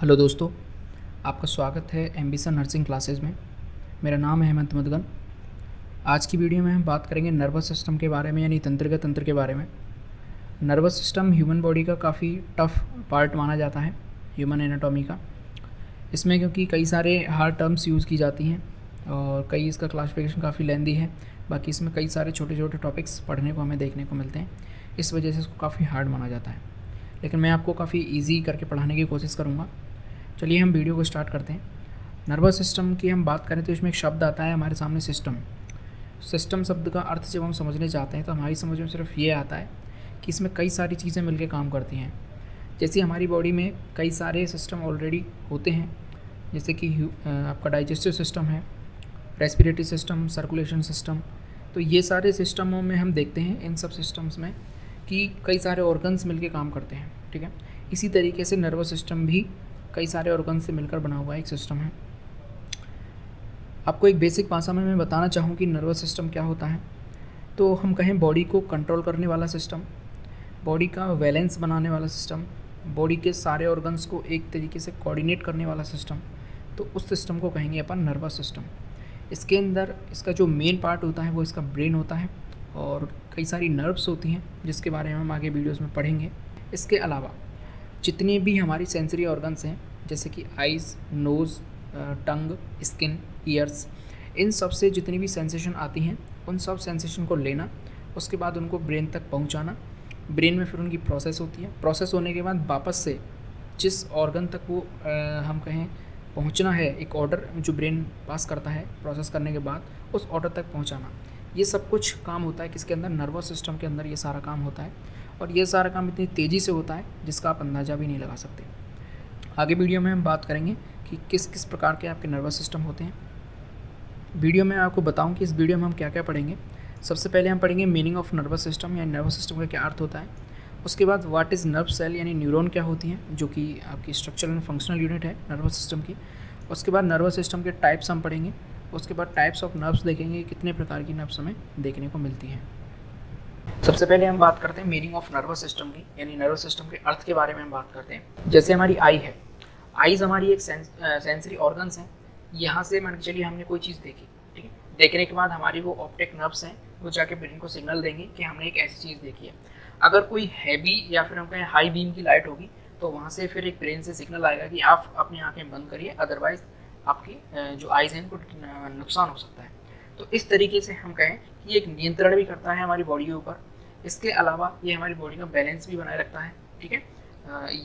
Hello दोस्तों, आपका स्वागत है एम्बिशन नर्सिंग क्लासेस में। मेरा नाम है अहमत मदगन। आज की वीडियो में हम बात करेंगे नर्वस सिस्टम के बारे में, यानी तंत्र के बारे में। नर्वस सिस्टम ह्यूमन बॉडी का काफ़ी टफ पार्ट माना जाता है, ह्यूमन एनाटॉमी का। इसमें क्योंकि कई सारे हार्ड टर्म्स यूज़ की जाती हैं और कई इसका क्लासिफिकेशन काफ़ी लेंदी है। बाकी इसमें कई सारे छोटे छोटे टॉपिक्स पढ़ने को हमें देखने को मिलते हैं, इस वजह से इसको काफ़ी हार्ड माना जाता है। लेकिन मैं आपको काफ़ी ईजी करके पढ़ाने की कोशिश करूँगा। चलिए हम वीडियो को स्टार्ट करते हैं। नर्वस सिस्टम की हम बात करें तो इसमें एक शब्द आता है हमारे सामने, सिस्टम। सिस्टम शब्द का अर्थ जब हम समझने जाते हैं तो हमारी समझ में सिर्फ ये आता है कि इसमें कई सारी चीज़ें मिलके काम करती हैं। जैसे हमारी बॉडी में कई सारे सिस्टम ऑलरेडी होते हैं, जैसे कि आपका डाइजेस्टिव सिस्टम है, रेस्पिरेटरी सिस्टम, सर्कुलेशन सिस्टम। तो ये सारे सिस्टमों में हम देखते हैं, इन सब सिस्टम्स में, कि कई सारे ऑर्गन्स मिलके काम करते हैं। ठीक है, इसी तरीके से नर्वस सिस्टम भी कई सारे ऑर्गन से मिलकर बना हुआ एक सिस्टम है। आपको एक बेसिक भाषा में मैं बताना चाहूँ कि नर्वस सिस्टम क्या होता है, तो हम कहें बॉडी को कंट्रोल करने वाला सिस्टम, बॉडी का बैलेंस बनाने वाला सिस्टम, बॉडी के सारे ऑर्गन्स को एक तरीके से कोऑर्डिनेट करने वाला सिस्टम। तो उस सिस्टम को कहेंगे अपन नर्वस सिस्टम। इसके अंदर इसका जो मेन पार्ट होता है वो इसका ब्रेन होता है, और कई सारी नर्व्स होती हैं जिसके बारे में हम आगे वीडियोज़ में पढ़ेंगे। इसके अलावा जितने भी हमारी सेंसरी ऑर्गन्स हैं, जैसे कि eyes, nose, tongue, skin, ears, इन सब से जितनी भी सेंसेशन आती हैं उन सब सेंसेशन को लेना, उसके बाद उनको ब्रेन तक पहुंचाना। ब्रेन में फिर उनकी प्रोसेस होती है। प्रोसेस होने के बाद वापस से जिस ऑर्गन तक वो हम कहें पहुंचना है, एक ऑर्डर जो ब्रेन पास करता है प्रोसेस करने के बाद, उस ऑर्डर तक पहुँचाना। ये सब कुछ काम होता है किसके अंदर? नर्वस सिस्टम के अंदर ये सारा काम होता है। और ये सारा काम इतनी तेज़ी से होता है जिसका आप अंदाज़ा भी नहीं लगा सकते। आगे वीडियो में हम बात करेंगे कि किस किस प्रकार के आपके नर्वस सिस्टम होते हैं। वीडियो में आपको बताऊं कि इस वीडियो में हम क्या क्या पढ़ेंगे। सबसे पहले हम पढ़ेंगे मीनिंग ऑफ नर्वस सिस्टम, यानी नर्वस सिस्टम का क्या अर्थ होता है। उसके बाद व्हाट इज़ नर्व सेल, यानी न्यूरॉन क्या होती हैं, जो कि आपकी स्ट्रक्चरल एंड फंक्शनल यूनिट है नर्वस सिस्टम की। उसके बाद नर्वस सिस्टम के टाइप्स हम पढ़ेंगे। उसके बाद टाइप्स ऑफ नर्व्स देखेंगे, कितने प्रकार की नर्व्स हमें देखने को मिलती हैं। सबसे पहले हम बात करते हैं मीनिंग ऑफ नर्वस सिस्टम की, यानी नर्वस सिस्टम के अर्थ के बारे में हम बात करते हैं। जैसे हमारी आई है, आईज हमारी एक सेंसरी ऑर्गन्स हैं। यहाँ से मान के चलिए हमने कोई चीज़ देखी, ठीक है, देखने के बाद हमारी वो ऑप्टिक नर्व्स हैं, वो जाके ब्रेन को सिग्नल देंगे कि हमने एक ऐसी चीज़ देखी है। अगर कोई हैवी या फिर हम कहें हाई बीम की लाइट होगी तो वहाँ से फिर एक ब्रेन से सिग्नल आएगा कि आप अपनी आँखें बंद करिए, अदरवाइज आपकी जो आइज़ हैं उनको नुकसान हो सकता है। तो इस तरीके से हम कहें कि ये एक नियंत्रण भी करता है हमारी बॉडी के ऊपर। इसके अलावा ये हमारी बॉडी का बैलेंस भी बनाए रखता है, ठीक है।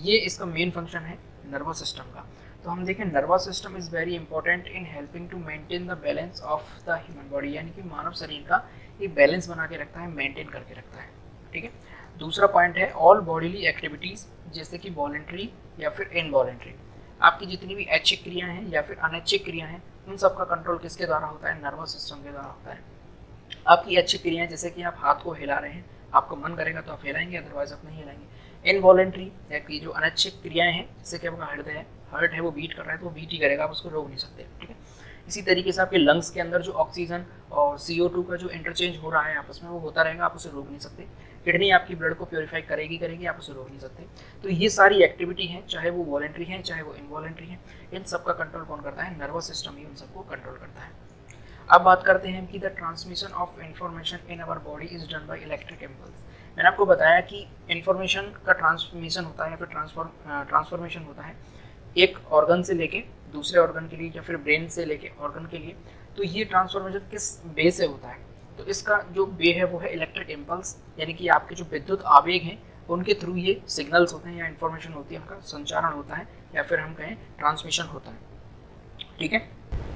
ये इसका मेन फंक्शन है नर्वस सिस्टम का। तो हम देखें, nervous system is very important in helping to maintain the balance of the human body, यानी कि मानव शरीर का ये बैलेंस बना के रखता है, मेंटेन करके रखता है, ठीक है। दूसरा पॉइंट है ऑल बॉडीली एक्टिविटीज़, जैसे कि वॉलेंट्री या फिर इनवॉलेंट्री। आपकी जितनी भी ऐच्छिक क्रिया हैं या फिर अनैच्छिक क्रिया हैं, उन सब का कंट्रोल किसके द्वारा होता है? नर्वस सिस्टम के द्वारा होता है। आपकी ऐच्छिक क्रियाएँ, जैसे कि आप हाथ को हिला रहे हैं, आपको मन करेगा तो आप हिलाएंगे, अदरवाइज आप नहीं हिलाएंगे। इनवॉलेंट्री यानी जो अनैच्छिक क्रियाएं हैं, जैसे कि आपका हृदय है, हार्ट है, वो बीट कर रहा है तो वो बीट ही करेगा, आप उसको रोक नहीं सकते, ठीक है। इसी तरीके से आपके लंग्स के अंदर जो ऑक्सीजन और CO2 का जो इंटरचेंज हो रहा है आपस में, वो होता रहेगा, आप उसे रोक नहीं सकते। किडनी आपकी ब्लड को प्योरीफाई करेगी, आप उसे रोक नहीं सकते। तो ये सारी एक्टिविटी है, चाहे वो वॉलेंट्री है चाहे वो इनवॉलेंट्री है, इन सब का कंट्रोल कौन करता है? नर्वस सिस्टम ही उन सबको कंट्रोल करता है। अब बात करते हैं कि the transmission of information in our body is done by electric impulse. मैंने आपको बताया कि इन्फॉर्मेशन का ट्रांसमिशन होता है या फिर ट्रांसफॉर्मेशन होता है एक ऑर्गन से लेके दूसरे ऑर्गन के लिए, या फिर ब्रेन से लेके ऑर्गन के लिए। तो ये ट्रांसफॉर्मेशन किस बे से होता है? तो इसका जो बे है वो है इलेक्ट्रिक इम्पल्स, यानी कि आपके जो विद्युत आवेग हैं उनके थ्रू ये सिग्नल्स होते हैं या इन्फॉर्मेशन होती है, उनका संचारण होता है या फिर हम कहें ट्रांसमिशन होता है, ठीक है।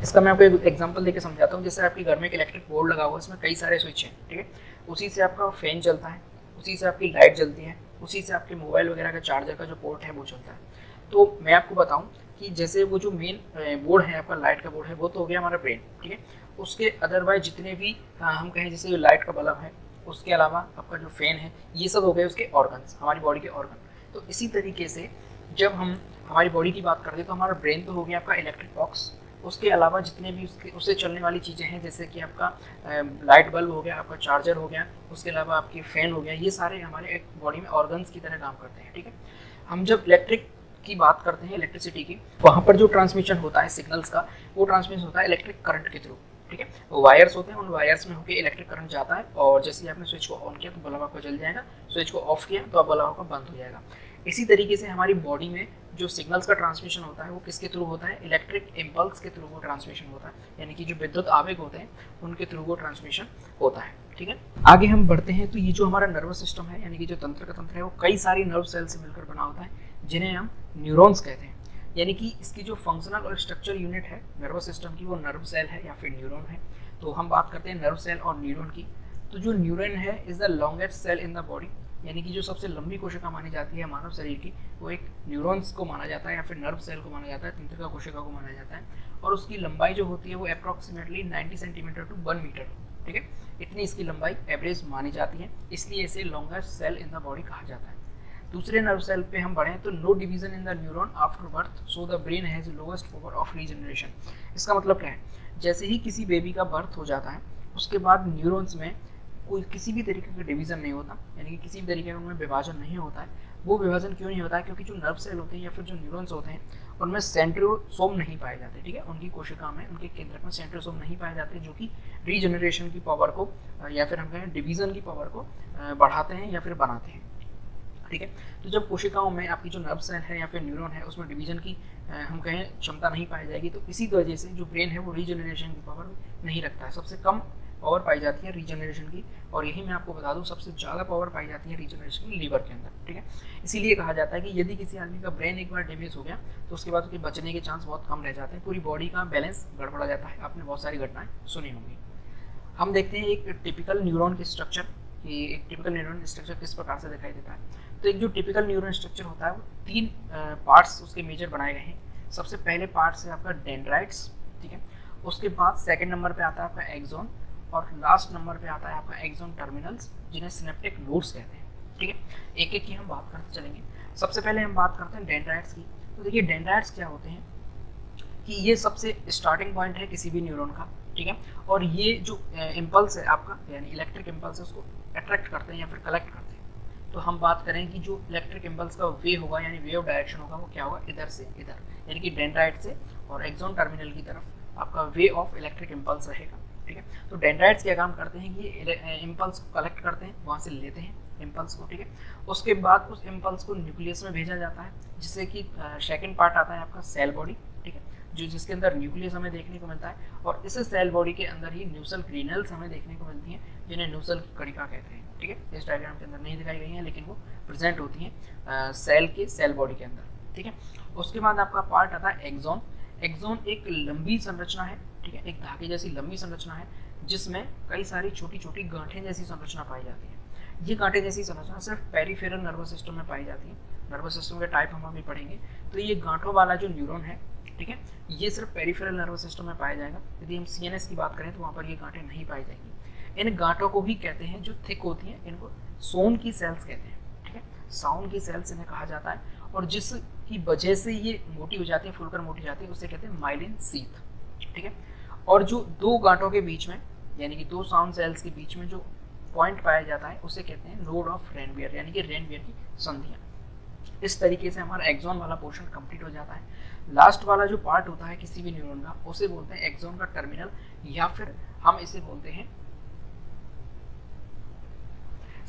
इसका मैं आपको एक एग्जाम्पल देके समझाता हूँ। जैसे आपके घर में एक इलेक्ट्रिक बोर्ड लगा हुआ है, इसमें कई सारे स्विच हैं, ठीक है। उसी से आपका फैन चलता है, उसी से आपकी लाइट जलती है, उसी से आपके मोबाइल वगैरह का चार्जर का जो पोर्ट है वो चलता है। तो मैं आपको बताऊं कि जैसे वो जो मेन बोर्ड है आपका, लाइट का बोर्ड है, वो तो हो गया हमारा ब्रेन, ठीक है। उसके अदरवाइज जितने भी हम कहें, जैसे लाइट का बल्ब है, उसके अलावा आपका जो फैन है, ये सब हो गए उसके ऑर्गन्स, हमारी बॉडी के ऑर्गन। तो इसी तरीके से जब हम हमारी बॉडी की बात करते हैं तो हमारा ब्रेन तो हो गया आपका इलेक्ट्रिक बॉक्स, उसके अलावा जितने भी उसके उससे चलने वाली चीज़ें हैं, जैसे कि आपका लाइट बल्ब हो गया, आपका चार्जर हो गया, उसके अलावा आपकी फ़ैन हो गया, ये सारे हमारे एक बॉडी में ऑर्गन्स की तरह काम करते हैं, ठीक है। हम जब इलेक्ट्रिक की बात करते हैं इलेक्ट्रिसिटी की, वहाँ पर जो ट्रांसमिशन होता है सिग्नल्स का, वो ट्रांसमिशन होता है इलेक्ट्रिक करंट के थ्रू। ठीक है, वायर्स होते हैं, उन वायर्स में होकर इलेक्ट्रिक करंट जाता है, और जैसे ही आपने स्विच को ऑन किया तो बल्ब आपका जल जाएगा, स्विच को ऑफ किया तो बल्ब आपका बंद हो जाएगा। इसी तरीके से हमारी बॉडी में जो सिग्नल्स का ट्रांसमिशन होता है वो किसके थ्रू होता है, इलेक्ट्रिक इम्पल्स के थ्रू वो ट्रांसमिशन होता है, यानी कि जो विद्युत आवेग होते हैं उनके थ्रू वो ट्रांसमिशन होता है। ठीक है, आगे हम बढ़ते हैं। तो ये जो हमारा नर्वस सिस्टम है, यानी कि जो तंत्र का तंत्र है, वो कई सारी नर्व सेल से मिलकर बना होता है, जिन्हें हम न्यूरॉन्स कहते हैं। यानी कि इसकी जो फंक्शनल और स्ट्रक्चर यूनिट है नर्वस सिस्टम की, वो नर्व सेल है या फिर न्यूरॉन है। तो हम बात करते हैं नर्व सेल और न्यूरॉन की। तो जो न्यूरॉन है is the longest cell in the body, यानी कि जो सबसे लंबी कोशिका मानी जाती है मानव शरीर की, वो एक न्यूरॉन्स को माना जाता है या फिर नर्व सेल को माना जाता है, तंत्रिका कोशिका को माना जाता है। और उसकी लंबाई जो होती है वो अप्रॉक्सीमेटली 90 सेंटीमीटर टू 1 मीटर, ठीक है, इतनी इसकी लंबाई एवरेज मानी जाती है, इसलिए इसे longest cell in the body कहा जाता है। दूसरे नर्व सेल पे हम बढ़ें तो no division in the neuron after birth, so the brain has lowest power of regeneration. इसका मतलब क्या है, जैसे ही किसी बेबी का बर्थ हो जाता है उसके बाद न्यूरॉन्स में कोई किसी भी तरीके का डिवीज़न नहीं होता, यानी कि किसी भी तरीके का उनमें विभाजन नहीं होता है। वो विभाजन क्यों नहीं होता है, क्योंकि जो नर्व सेल होते हैं या फिर जो न्यूरॉन्स होते हैं उनमें सेंट्रोसोम नहीं पाए जाते। ठीक है, उनकी कोशिका में, उनके केंद्रक में सेंट्रोसोम नहीं पाए जाते, जो कि रीजनरेशन की पावर को या फिर हम कहें डिवीज़न की पावर को बढ़ाते हैं या फिर बनाते हैं। ठीक है, तो जब कोशिकाओं में आपकी जो नर्व सेल है या फिर न्यूरॉन है उसमें डिवीजन की हम कहें क्षमता नहीं पाई जाएगी, तो इसी वजह से जो ब्रेन है वो रीजनरेशन की पावर नहीं रखता है। सबसे कम पावर पाई जाती है रीजनरेशन की, और यही मैं आपको बता दूं सबसे ज़्यादा पावर पाई जाती है रीजनरेशन की लीवर के अंदर। ठीक है, इसीलिए कहा जाता है कि यदि किसी आदमी का ब्रेन एक बार डैमेज हो गया तो उसके बाद उसके बचने के चांस बहुत कम रह जाते हैं, पूरी बॉडी का बैलेंस गड़बड़ा जाता है। आपने बहुत सारी घटनाएं सुनी होंगी। हम देखते हैं एक टिपिकल न्यूरॉन के स्ट्रक्चर, कि एक टिपिकल न्यूरॉन स्ट्रक्चर किस प्रकार से दिखाई देता है। तो एक जो टिपिकल न्यूरॉन स्ट्रक्चर होता है वो तीन पार्ट्स उसके मेजर बनाए गए हैं। सबसे पहले पार्ट है आपका डेंड्राइट्स, ठीक है, उसके बाद सेकंड नंबर पे आता है आपका एक्सॉन, और लास्ट नंबर पे आता है आपका एक्सॉन टर्मिनल्स, जिन्हें सिनेप्टिक नोड्स कहते हैं। ठीक है, एक एक की हम बात करते चलेंगे। सबसे पहले हम बात करते हैं डेंड्राइट्स की। तो देखिए डेंड्राइट्स क्या होते हैं कि ये सबसे स्टार्टिंग पॉइंट है किसी भी न्यूरॉन का। ठीक है, और ये जो इम्पल्स है आपका, यानी इलेक्ट्रिक इम्पल्स है, उसको अट्रैक्ट करते हैं या फिर कलेक्ट करते हैं। तो हम बात करें कि जो इलेक्ट्रिक इम्पल्स का वे होगा, यानी वे ऑफ डायरेक्शन होगा, वो क्या होगा, इधर से इधर, यानी कि डेंड्राइट से और एक्सॉन टर्मिनल की तरफ आपका वे ऑफ इलेक्ट्रिक इम्पल्स रहेगा। ठीक है, तो डेंड्राइट्स क्या काम करते हैं कि ये इम्पल्स को कलेक्ट करते हैं, वहाँ से लेते हैं इम्पल्स को। ठीक है, उसके बाद उस इम्पल्स को न्यूक्लियस में भेजा जाता है, जिससे कि सेकेंड पार्ट आता है आपका सेल बॉडी। ठीक है, जो जिसके अंदर न्यूक्लियस हमें देखने को मिलता है, और इस सेल बॉडी के अंदर ही न्यूसल ग्रेन्यूल्स हमें देखने को मिलती हैं, जिन्हें न्यूसल कणिका कहते हैं। ठीक है, इस डायग्राम के अंदर नहीं दिखाई गई हैं, लेकिन वो प्रेजेंट होती हैं सेल के, सेल बॉडी के अंदर। ठीक है, उसके बाद आपका पार्ट आता है एक्सॉन। एक्सॉन एक लंबी संरचना है, ठीक है, एक धागे जैसी लंबी संरचना है, जिसमें कई सारी छोटी छोटी गांठें जैसी संरचना पाई जाती है। ये गांठें जैसी संरचना सिर्फ पेरिफेरल नर्वस सिस्टम में पाई जाती है। नर्वस सिस्टम के टाइप हम अभी पढ़ेंगे। तो ये गांठों वाला जो न्यूरॉन है, ठीक है, ये सिर्फ पेरिफेरल नर्वस सिस्टम में पाया जाएगा। यदि हम सीएनएस की बात करें तो वहाँ पर ये गांठें नहीं पाई जाएंगी। इन गांठों को भी कहते हैं, जो थिक होती हैं, इनको सोन की सेल्स कहते हैं। ठीक है, साउन की सेल्स इन्हें कहा जाता है, और जिसकी वजह से ये मोटी हो जाती है, फुलकर मोटी जाती है, उसे कहते हैं माइलिन सीथ। ठीक है, और जो दो गांठों के बीच में, यानी कि दो साउंड सेल्स के बीच में जो पॉइंट पाया जाता है, उसे कहते हैं नोड ऑफ रेनवियर, यानी कि रेनवियर की संधियाँ। इस तरीके से हमारा एक्सॉन वाला पोर्शन कंप्लीट हो जाता है। लास्ट वाला जो पार्ट होता है किसी भी न्यूरॉन का, उसे बोलते हैं एक्सॉन का टर्मिनल, या फिर हम इसे बोलते हैं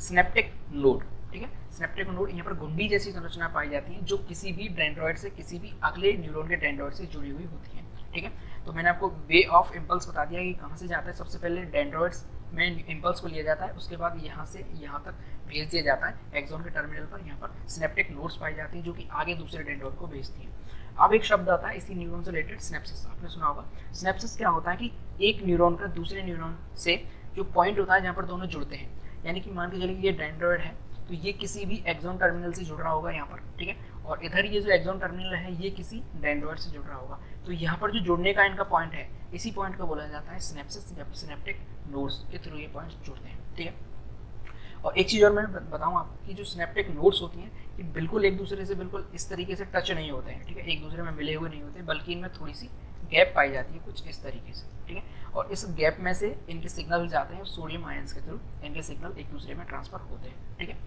सिनेप्टिक नोड। ठीक है, सिनेप्टिक नोड, यहाँ पर गुंडी जैसी संरचना पाई जाती है, जो किसी भी डेंड्रॉइड से, किसी भी अगले न्यूरॉन के डेंड्रॉइड से जुड़ी हुई होती है। ठीक है, तो मैंने आपको वे ऑफ इम्पल्स बता दिया कि कहाँ से जाता है। सबसे पहले डेंड्रॉइड्स में इम्पल्स को लिया जाता है, उसके बाद यहाँ से यहाँ तक भेज दिया जाता है एक्सॉन के टर्मिनल पर। यहाँ पर सिनेप्टिक नोड्स पाई जाती हैं, जो कि आगे दूसरे डेंड्रॉइड को भेजती हैं। अब एक शब्द आता है इसी न्यूरॉन से रिलेटेड, सिनेप्सिस। आपने सुना होगा। सिनेप्सिस क्या होता है कि एक न्यूरॉन का दूसरे न्यूरॉन से जो पॉइंट होता है जहाँ पर दोनों जुड़ते हैं, यानी कि मान के चलिए ये डेंड्रॉइड है तो ये किसी भी एक्सॉन टर्मिनल से जुड़ रहा होगा यहाँ पर। ठीक है, और इधर ये जो एक्सॉन टर्मिनल है ये किसी डेंड्रॉइड से जुड़ रहा होगा, तो यहाँ पर जो जुड़ने का इनका पॉइंट है, इसी पॉइंट को बोला जाता है सिनेप्सिस, या फिर सिनेप्टिक नोड्स के थ्रू ये पॉइंट्स जुड़ते हैं। ठीक है, और एक चीज़ और मैं बताऊँ आपको कि जो सिनेप्टिक नोड्स होती हैं ये बिल्कुल एक दूसरे से बिल्कुल इस तरीके से टच नहीं होते हैं। ठीक है, एक दूसरे में मिले हुए नहीं होते, बल्कि इनमें थोड़ी सी गैप पाई जाती है, कुछ इस तरीके से। ठीक है, और इस गैप में से इनके सिग्नल जाते हैं सोडियम आयंस के थ्रू, इनके सिग्नल एक दूसरे में ट्रांसफर होते हैं। ठीक है,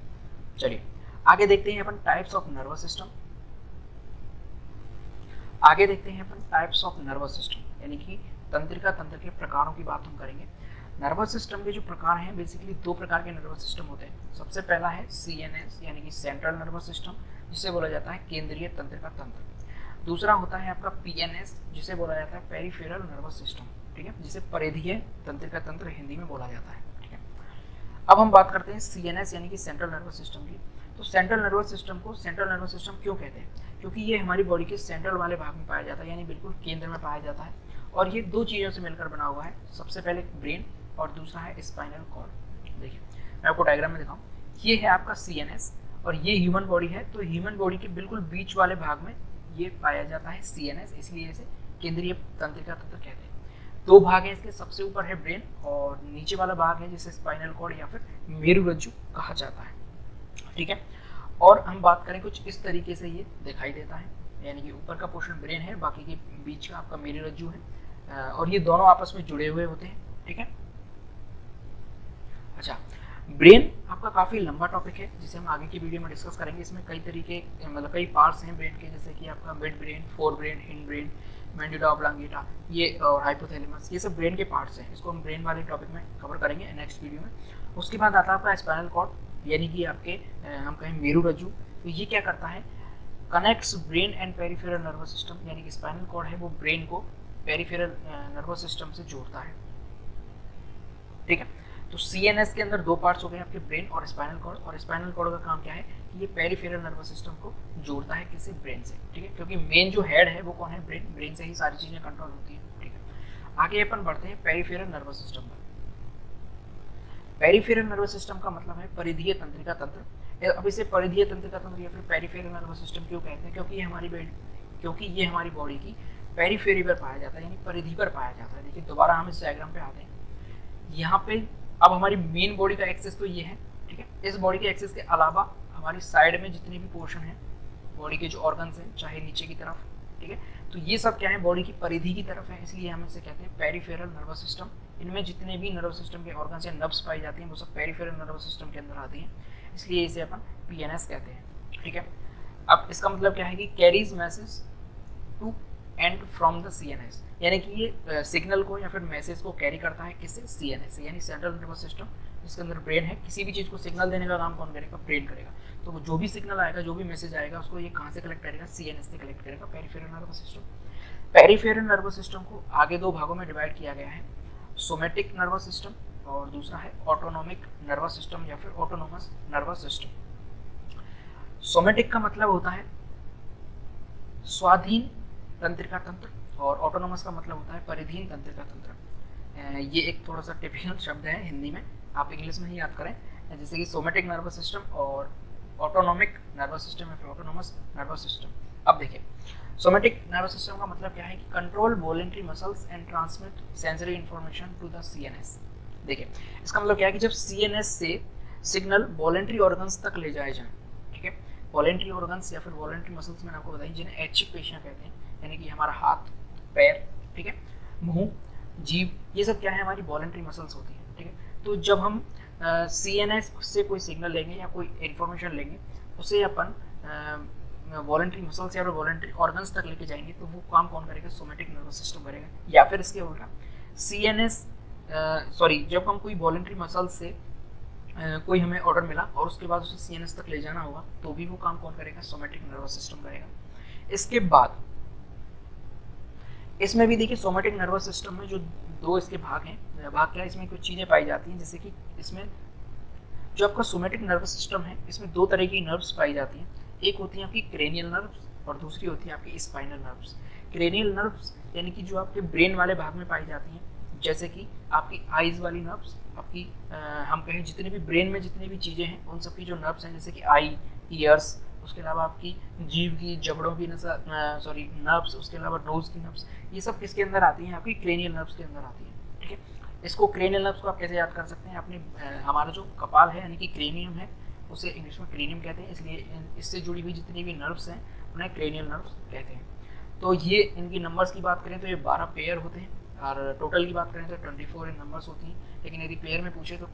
चलिए आगे देखते हैं अपन टाइप्स ऑफ नर्वस सिस्टम। आगे देखते हैं अपन टाइप्स ऑफ नर्वस सिस्टम यानी कि तंत्रिका तंत्र के प्रकारों की बात हम करेंगे। नर्वस सिस्टम के जो प्रकार हैं बेसिकली दो प्रकार के नर्वस सिस्टम होते हैं। सबसे पहला है CNS यानी कि सेंट्रल नर्वस सिस्टम जिसे बोला जाता है केंद्रीय तंत्रिका तंत्र। दूसरा होता है आपका PNS जिसे बोला जाता है पेरिफेरल नर्वस सिस्टम, ठीक है, जिसे परिधीय तंत्रिका तंत्र हिंदी में बोला जाता है, ठीक है। अब हम बात करते हैं CNS यानी कि सेंट्रल नर्वस सिस्टम की। तो सेंट्रल नर्वस सिस्टम को सेंट्रल नर्वस सिस्टम क्यों कहते हैं? क्योंकि ये हमारी बॉडी के सेंट्रल वाले भाग में पाया जाता है यानी बिल्कुल केंद्र में पाया जाता है और ये दो चीज़ों से मिलकर बना हुआ है। सबसे पहले ब्रेन और दूसरा है स्पाइनल कॉर्ड। देखिए मैं आपको डायग्राम में दिखाऊं, ये है आपका CNS और ये ह्यूमन बॉडी है तो ह्यूमन बॉडी के बिल्कुल बीच वाले भाग में ये पाया जाता है CNS, इसलिए इसे केंद्रीय तंत्रिका तंत्र कहते हैं। दो भाग हैं इसके, सबसे ऊपर है ब्रेन और नीचे वाला भाग है जिसे स्पाइनल कॉर्ड या फिर मेरुरज्जु कहा जाता है, ठीक है। और हम बात करें कुछ इस तरीके से ये दिखाई देता है यानी कि ऊपर का पोर्शन ब्रेन है, बाकी के बीच का आपका मेरुरज्जु है और ये दोनों आपस में जुड़े हुए होते हैं, ठीक है। अच्छा, ब्रेन आपका काफ़ी लंबा टॉपिक है जिसे हम आगे की वीडियो में डिस्कस करेंगे। इसमें कई तरीके मतलब कई पार्ट्स हैं ब्रेन के, जैसे कि आपका mid brain, fore brain, hind brain, medulla oblongata ये और हाइपोथैलेमस, ये सब ब्रेन के पार्ट्स हैं। इसको हम ब्रेन वाले टॉपिक में कवर करेंगे नेक्स्ट वीडियो में। उसके बाद आता है आपका स्पाइनल कॉर्ड यानी कि आपके हम कहें मेरुरज्जु। तो ये क्या करता है? Connects brain and peripheral nervous system यानी कि स्पाइनल कॉर्ड है वो ब्रेन को पेरिफेरल नर्वस सिस्टम से जोड़ता है, ठीक है। तो CNS के अंदर दो पार्ट्स हो गए आपके ब्रेन और स्पाइनल कॉर्ड, और स्पाइनल कॉर्ड का काम क्या है कि ये पेरिफेरल नर्वस सिस्टम को जोड़ता है किसी ब्रेन से, ठीक है, क्योंकि मेन जो हेड है वो कौन है? ब्रेन। ब्रेन से ही सारी चीज़ें कंट्रोल होती हैं, ठीक है। आगे अपन बढ़ते हैं पेरिफेरल नर्वस सिस्टम पर। पेरिफेरल नर्वस सिस्टम का मतलब है परिधीय तंत्रिका तंत्र। अब इसे परिधीय तंत्रिका तंत्र या फिर पेरिफेरल नर्वस सिस्टम क्यों कहते हैं? क्योंकि ये हमारी बॉडी की पेरिफेरी पर पाया जाता है यानी परिधि पर पाया जाता है। देखिए दोबारा हम इस डायग्राम पे आते हैं। यहाँ पे अब हमारी मेन बॉडी का एक्सेस तो ये है, ठीक है। इस बॉडी के एक्सेस के अलावा हमारी साइड में जितने भी पोर्शन हैं बॉडी के जो ऑर्गन्स हैं चाहे नीचे की तरफ, ठीक है, तो ये सब क्या है? बॉडी की परिधि की तरफ है, इसलिए हम इसे कहते हैं पेरिफेरल नर्वस सिस्टम। इनमें जितने भी नर्वस सिस्टम के ऑर्गन्स या नर्व्स पाई जाती हैं वो सब पेरिफेरल नर्वस सिस्टम के अंदर आती हैं, इसलिए इसे अपन PNS कहते हैं, ठीक है। अब इसका मतलब क्या है कि carries message to and from the CNS यानी कि ये सिग्नल को या फिर मैसेज को कैरी करता है किससे? CNS यानी सेंट्रल नर्वस सिस्टम, जिसके अंदर ब्रेन है। किसी भी चीज़ को सिग्नल देने का काम कौन करेगा? ब्रेन करेगा। तो जो भी सिग्नल आएगा, जो भी मैसेज आएगा, उसको ये कहाँ से कलेक्ट करेगा? CNS से कलेक्ट करेगा, peripheral nervous system. Peripheral nervous system को आगे दो भागों में डिवाइड किया गया है, सोमेटिक नर्वस सिस्टम और दूसरा है ऑटोनोमिक नर्वस सिस्टम या फिर ऑटोनोमस नर्वस सिस्टम। सोमेटिक का मतलब होता है स्वाधीन तंत्रिका तंत्र और ऑटोनोमस का मतलब होता है परिधीन तंत्रिका तंत्र। ये एक थोड़ा सा टिपिकल शब्द है हिंदी में, आप इंग्लिश में ही याद करें। जैसे कि सोमेटिक नर्वस सिस्टम और ऑटोनोमिक नर्वस सिस्टम या फिर ऑटोनोमस नर्वस सिस्टम। अब देखिए सोमेटिक नर्वस सिस्टम का मतलब क्या है कि control voluntary muscles and transmit sensory information to the CNS। देखिए इसका मतलब क्या है कि जब CNS से सिग्नल वॉलेंट्री ऑर्गन्स तक ले जाए जाए, ठीक है, वॉलेंट्री ऑर्गन्स या फिर वॉलेंट्री मसल्स मैंने आपको बताई जिन्हें ऐच्छिक पेशियाँ कहते हैं यानी कि हमारा हाथ, पैर, ठीक है, मुंह, जीभ, ये सब क्या है? हमारी वॉलेंट्री मसल्स होती है, ठीक है। तो जब हम CNS से कोई सिग्नल लेंगे या कोई इन्फॉर्मेशन लेंगे उसे अपन वॉलेंट्री मसल्स या वॉलेंट्री ऑर्गन्स तक लेके जाएंगे तो वो काम कौन करेगा? सोमेटिक नर्वस सिस्टम करेगा। या फिर इसके उल्टा जब हम कोई वॉलेंट्री मसल्स से कोई हमें ऑर्डर मिला और उसके बाद उसे CNS तक ले जाना होगा तो भी वो काम कौन करेगा? सोमेटिक नर्वस सिस्टम करेगा। इसके बाद इसमें भी देखिए सोमेटिक नर्वस सिस्टम में जो दो इसके भाग हैं, भाग क्या है, इसमें कुछ चीज़ें पाई जाती हैं। जैसे कि इसमें जो आपका सोमेटिक नर्वस सिस्टम है इसमें दो तरह की नर्व्स पाई जाती हैं, एक होती है आपकी क्रेनियल नर्व्स और दूसरी होती है आपकी स्पाइनल नर्व्स। क्रेनियल नर्व्स यानी कि जो आपके ब्रेन वाले भाग में पाई जाती हैं, जैसे कि आपकी आइज़ वाली नर्व्स, आपकी हम कहें जितने भी ब्रेन में जितनी भी चीज़ें हैं उन सबकी जो नर्व्स हैं जैसे कि आई, ईयर्स, उसके अलावा आपकी जीभ की, जबड़ों की नर्व्स, उसके अलावा नोज की नर्व्स, ये सब किसके अंदर आती हैं? आपकी क्रेनियल नर्व्स के अंदर आती हैं, ठीक है। इसको क्रेनियल नर्व्स को आप कैसे याद कर सकते हैं? आपने हमारा जो कपाल है यानी कि क्रेनियम है उसे इंग्लिश में क्रेनियम कहते हैं, इसलिए इससे जुड़ी हुई जितनी भी नर्व्स हैं उन्हें क्रेनियल नर्व्स कहते हैं। तो ये इनकी नंबर्स की बात करें तो ये 12 पेयर होते हैं और टोटल की बात करें तो 24 इन नंबर्स होती हैं, लेकिन यदि पेयर में पूछे तो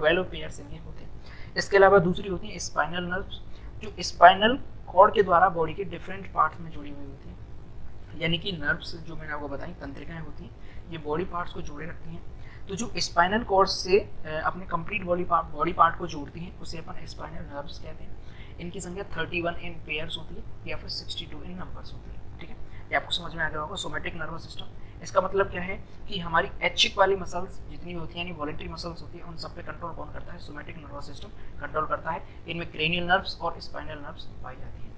12 पेयर्स इनके होते हैं। इसके अलावा दूसरी होती है स्पाइनल नर्व्स जो स्पाइनल कॉर्ड के द्वारा बॉडी के डिफरेंट पार्ट्स में जुड़ी हुई होती है। यानी कि नर्व्स जो मैंने आपको बताई तंत्रिकाएं होती हैं, ये बॉडी पार्ट्स को जोड़े रखती हैं। तो जो स्पाइनल कॉर्ड से अपने कंप्लीट बॉडी पार्ट को जोड़ती हैं उसे अपन स्पाइनल नर्व्स कहते हैं। इनकी संख्या 31 इन पेयर्स होती है या फिर 62 इन नंबर्स होती है। ठीक है, ये आपको समझ में आ गया होगा। सोमैटिक नर्वस सिस्टम, इसका मतलब क्या है कि हमारी ऐच्छिक वाली मसल्स जितनी होती हैं यानी वॉलेंट्री मसल्स होती है, उन सब पे कंट्रोल कौन करता है? सोमैटिक नर्वस सिस्टम कंट्रोल करता है। इनमें क्रेनियल नर्व्स और स्पाइनल नर्व्स पाई जाती है।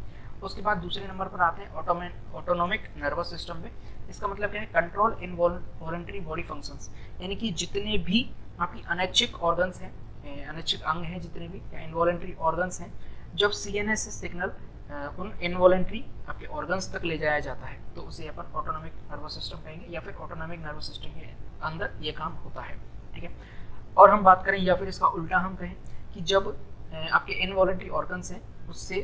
उसके बाद दूसरे नंबर पर आते हैं ऑटोनोमिक नर्वस सिस्टम में। इसका मतलब क्या है? Control involuntary body functions, यानी कि जितने भी आपकी अनैच्छिक ऑर्गन्स हैं, अनैच्छिक अंग हैं जितने भी या इनवॉलंटरी ऑर्गन्स हैं, जब सीएनएस से सिग्नल उन इनवॉलंटरी आपके ऑर्गन्स तक ले जाया जाता है तो उसे अपन ऑटोनोमिक नर्वस सिस्टम कहेंगे या फिर ऑटोनोमिक नर्वस सिस्टम के अंदर ये काम होता है। ठीक है, और हम बात करें या फिर इसका उल्टा हम कहें कि जब आपके इनवॉलंटरी ऑर्गन्स हैं उससे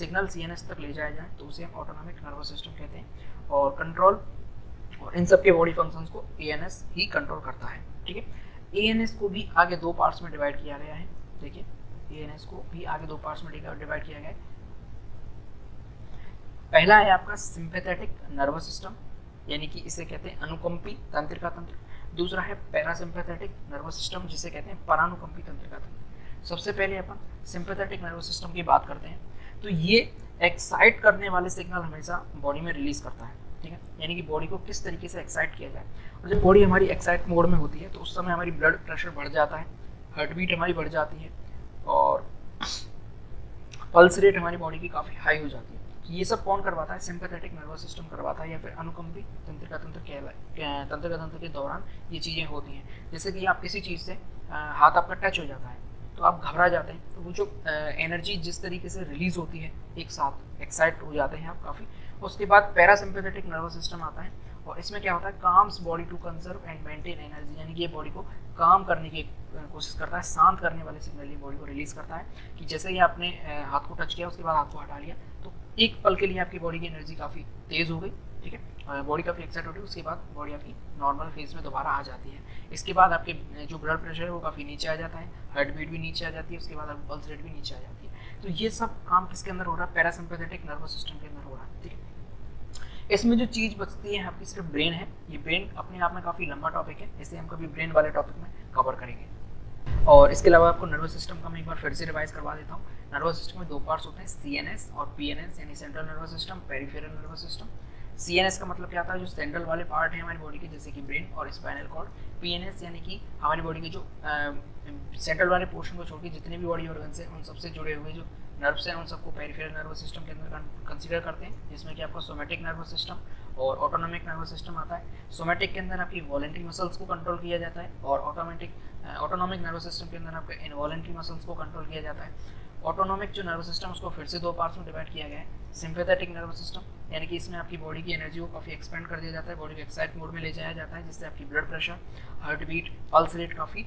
सिग्नल सीएनएस तक ले जाया जाए तो उसे हम ऑटोनोमिक नर्वस सिस्टम कहते हैं, और कंट्रोल और इन सब के बॉडी फंक्शंस को पीएनएस ही कंट्रोल करता है। ठीक है, एएनएस को भी आगे दो पार्ट्स में डिवाइड किया गया है। देखिए, एएनएस को भी आगे दो पार्ट्स में डिवाइड किया गया है। पहला है आपका सिंपैथेटिक नर्वस सिस्टम, यानी कि इसे कहते हैं अनुकंपी तंत्रिका तंत्र। दूसरा है पैरासिम्पैथेटिक नर्वस सिस्टम, जिसे कहते हैं परानुकंपी तंत्रिका तंत्र। सबसे पहले अपन सिंपैथेटिक नर्वस सिस्टम की बात करते हैं। तो ये एक्साइट करने वाले सिग्नल हमेशा बॉडी में रिलीज करता है। ठीक है, यानी कि बॉडी को किस तरीके से एक्साइट किया जाए, और जब बॉडी हमारी एक्साइट मोड में होती है तो उस समय हमारी ब्लड प्रेशर बढ़ जाता है, हार्ट बीट हमारी बढ़ जाती है और पल्स रेट हमारी बॉडी की काफ़ी हाई हो जाती है। तो ये सब कौन करवाता है? सिंपैथेटिक नर्वस सिस्टम करवाता है, या फिर अनुकंपी तंत्रिका तंत्र कहलाए। तंत्रिका तंत्र के दौरान ये चीज़ें होती हैं, जैसे कि आप किसी चीज़ से हाथ आपका टच हो जाता है तो आप घबरा जाते हैं, तो वो जो एनर्जी जिस तरीके से रिलीज होती है एक साथ एक्साइट हो जाते हैं आप काफ़ी। उसके बाद पैरासिम्पैथेटिक नर्वस सिस्टम आता है, और इसमें क्या होता है? Calms body to conserve and maintain energy, यानी कि ये बॉडी को काम करने की कोशिश करता है, शांत करने वाले सिग्नल बॉडी को रिलीज़ करता है। कि जैसे ही आपने हाथ को टच किया उसके बाद हाथ को हटा लिया तो एक पल के लिए आपकी बॉडी की एनर्जी काफ़ी तेज़ हो गई। ठीक है, बॉडी काफ़ी एक्साइट हो गई, उसके बाद बॉडी आपकी नॉर्मल फेज में दोबारा आ जाती है। इसके बाद आपके जो ब्लड प्रेशर है वो काफ़ी नीचे आ जाता है, हार्ट बीट भी नीचे आ जाती है, उसके बाद आपकी पल्स रेट भी नीचे आ जाती है। तो ये सब काम किसके अंदर हो रहा है? पैरासिम्पैथेटिक नर्वस सिस्टम के अंदर हो रहा है। ठीक है, इसमें जो चीज़ बचती है आपकी सिर्फ ब्रेन है। ये ब्रेन अपने आप में काफ़ी लंबा टॉपिक है, इसे हम कभी ब्रेन वाले टॉपिक में कवर करेंगे। और इसके अलावा आपको नर्वस सिस्टम का मैं एक बार फिर से रिवाइज करवा देता हूँ। नर्वस सिस्टम में दो पार्ट्स होते हैं, सीएनएस और पीएनएस, यानी central nervous system, peripheral nervous system. CNS का मतलब क्या होता है? जो सेंट्रल वाले पार्ट है हमारी बॉडी के, जैसे कि ब्रेन और स्पाइनल कॉर्ड। पीएनएस यानी कि हमारी बॉडी के जो सेंट्रल वाले पोर्शन को छोड़ के जितने भी बॉडी ऑर्गन्स हैं उन सबसे जुड़े हुए जो नर्व्स हैं उन सबको पेरिफेरल नर्वस सिस्टम के अंदर कंसीडर करते हैं, जिसमें कि आपका सोमैटिक नर्वस सिस्टम और ऑटोनोमिक नर्वस सिस्टम आता है। सोमैटिक के अंदर आपकी वॉलेंट्री मसल्स को कंट्रोल किया जाता है, और ऑटोनोमिक नर्वस सिस्टम के अंदर आपके इनवॉलेंट्री मसल्स को कंट्रोल किया जाता है। ऑटोनोमिक जो नर्वस सिस्टम उसको फिर से दो पार्ट्स में डिवाइड किया गया है, सिंपैथेटिक नर्वस सिस्टम, यानी कि इसमें आपकी बॉडी की एनर्जी को काफ़ी एक्सपेंड कर दिया जाता है, बॉडी को एक्साइट मोड में ले जाया जाता है, जिससे आपकी blood pressure, heart beat, pulse rate काफ़ी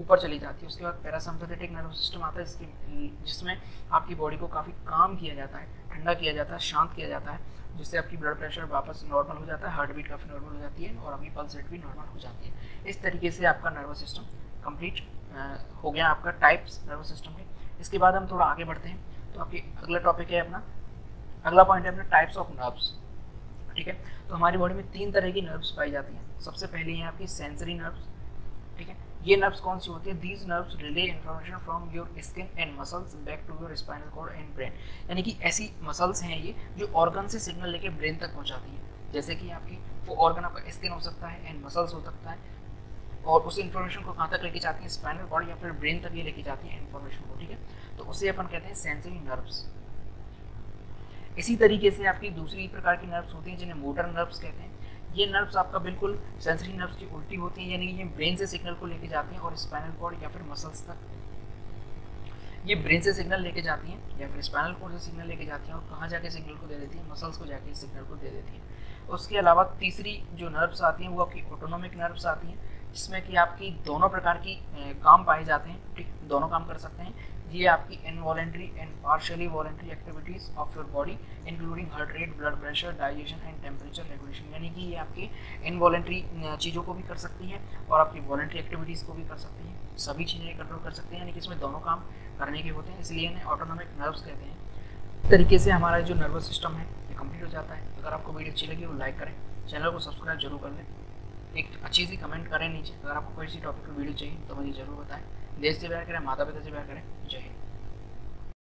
ऊपर चली जाती है। उसके बाद पैरासिम्पैथेटिक नर्वस सिस्टम आता है, जिसमें आपकी बॉडी को काफ़ी काम किया जाता है, ठंडा किया जाता है, शांत किया जाता है, जिससे आपकी ब्लड प्रेशर वापस नॉर्मल हो जाता है, हार्ट बीट काफ़ी नॉर्मल हो जाती है और आपकी पल्स रेट भी नॉर्मल हो जाती है। इस तरीके से आपका नर्वस सिस्टम कंप्लीट हो गया, आपका टाइप्स नर्वस सिस्टम के। इसके बाद हम थोड़ा आगे बढ़ते हैं, तो आपके अगला टॉपिक है अपना, अगला पॉइंट है अपना टाइप्स ऑफ नर्व्स। ठीक है, तो हमारी बॉडी में तीन तरह की नर्व्स पाई जाती हैं। सबसे पहली है आपकी सेंसरी नर्व्स। ठीक है, ये नर्व्स कौन सी होती है? These nerves relay information from your skin and muscles back to your spinal cord and brain, यानी कि ऐसी मसल्स हैं ये जो ऑर्गन से सिग्नल लेके ब्रेन तक पहुँचाती है। जैसे कि आपकी वो ऑर्गन आपका स्किन हो सकता है एंड मसल्स हो सकता है, और उस इन्फॉर्मेशन को कहाँ तक लेके जाती है? स्पाइनल कॉर्ड या फिर ब्रेन तक ये लेके जाती है इन्फॉर्मेशन को। ठीक है, तो उसे अपन कहते हैं सेंसरी नर्व्स। इसी तरीके से आपकी दूसरी प्रकार की नर्व्स होती हैं जिन्हें मोटर नर्व्स कहते हैं। ये नर्व्स आपका बिल्कुल सेंसरी नर्व्स की उल्टी होती है, यानी कि ये ब्रेन से सिग्नल को लेके जाती हैं और स्पाइनल कॉर्ड या फिर मसल्स तक। ये ब्रेन से सिग्नल लेके जाती हैं या फिर स्पाइनल कॉर्ड से सिग्नल लेके जाती हैं, और कहाँ जाके सिग्नल को दे देती है? मसल्स को जाके सिग्नल को दे देती है। उसके अलावा तीसरी जो नर्व्स आती हैं वो आपकी ऑटोनोमिक नर्व्स आती हैं, जिसमें कि आपकी दोनों प्रकार की काम पाए जाते हैं। ठीक, दोनों काम कर सकते हैं। ये आपकी involuntary and partially voluntary activities of your body including heart rate, blood pressure, digestion and temperature regulation, यानी कि ये आपकी इनवॉलेंट्री चीज़ों को भी कर सकती है और आपकी वॉलेंट्री एक्टिविटीज़ को भी कर सकती है। सभी चीज़ें कंट्रोल कर सकते हैं, यानी कि इसमें दोनों काम करने के होते हैं, इसलिए इन्हें ऑटोनोमिक नर्व्स कहते हैं। इस तरीके से हमारा जो नर्वस सिस्टम है कंप्लीट हो जाता है। अगर आपको वीडियो अच्छी लगी हो लाइक करें, चैनल को सब्सक्राइब जरूर कर लें, एक अच्छी सी कमेंट करें नीचे। अगर आपको कोई सी टॉपिक पर वीडियो चाहिए तो मुझे जरूर बताएं। देश से प्यार करें, माता पिता से प्यार करें। जय हिंद।